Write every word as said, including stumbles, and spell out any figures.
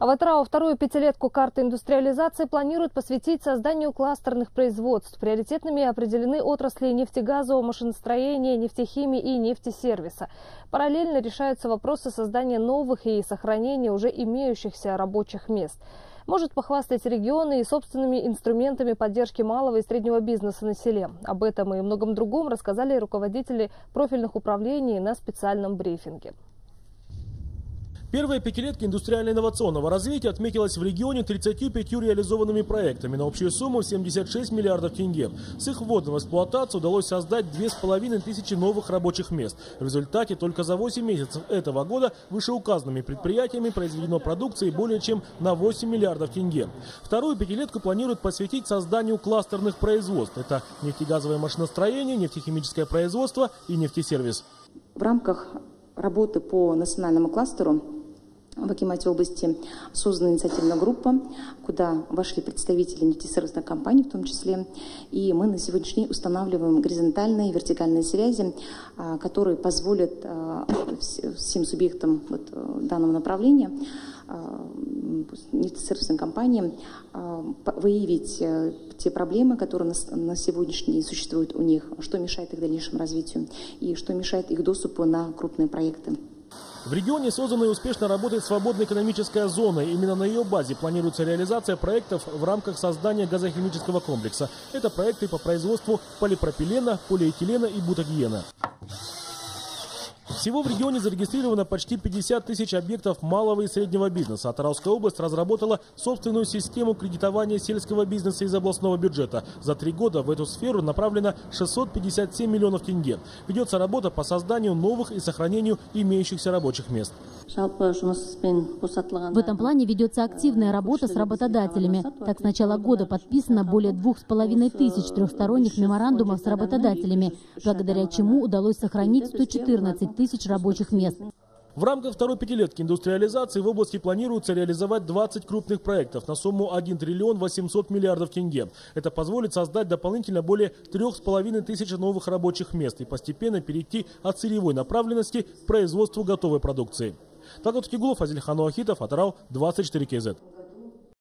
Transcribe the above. В Атырау вторую пятилетку карты индустриализации планируют посвятить созданию кластерных производств. Приоритетными определены отрасли нефтегазового машиностроения, нефтехимии и нефтесервиса. Параллельно решаются вопросы создания новых и сохранения уже имеющихся рабочих мест. Может похвастать регионы и собственными инструментами поддержки малого и среднего бизнеса на селе. Об этом и многом другом рассказали руководители профильных управлений на специальном брифинге. Первая пятилетка индустриально-инновационного развития отметилась в регионе тридцатью пятью реализованными проектами на общую сумму в семьдесят шесть миллиардов тенге. С их вводом в эксплуатацию удалось создать две с половиной тысячи новых рабочих мест. В результате только за восемь месяцев этого года вышеуказанными предприятиями произведено продукции более чем на восемь миллиардов тенге. Вторую пятилетку планируют посвятить созданию кластерных производств. Это нефтегазовое машиностроение, нефтехимическое производство и нефтесервис. В рамках работы по национальному кластеру в Акимате области создана инициативная группа, куда вошли представители нефтесервисных компаний в том числе. И мы на сегодняшний день устанавливаем горизонтальные и вертикальные связи, которые позволят всем субъектам данного направления, нефтесервисным компаниям, выявить те проблемы, которые на сегодняшний день существуют у них, что мешает их дальнейшему развитию и что мешает их доступу на крупные проекты. В регионе создана и успешно работает свободная экономическая зона. Именно на ее базе планируется реализация проектов в рамках создания газохимического комплекса. Это проекты по производству полипропилена, полиэтилена и бутагиена. Всего в регионе зарегистрировано почти пятьдесят тысяч объектов малого и среднего бизнеса. Атырауская область разработала собственную систему кредитования сельского бизнеса из областного бюджета. За три года в эту сферу направлено шестьсот пятьдесят семь миллионов тенге. Ведется работа по созданию новых и сохранению имеющихся рабочих мест. В этом плане ведется активная работа с работодателями. Так, с начала года подписано более двух с половиной тысяч трехсторонних меморандумов с работодателями, благодаря чему удалось сохранить сто четырнадцать тысяч рабочих мест. В рамках второй пятилетки индустриализации в области планируется реализовать двадцать крупных проектов на сумму один триллион восемьсот миллиардов тенге. Это позволит создать дополнительно более трёх с половиной тысяч новых рабочих мест и постепенно перейти от сырьевой направленности к производству готовой продукции. Кигулов, Фазильхан Ахитов, Атырау, двадцать четыре ка зэт.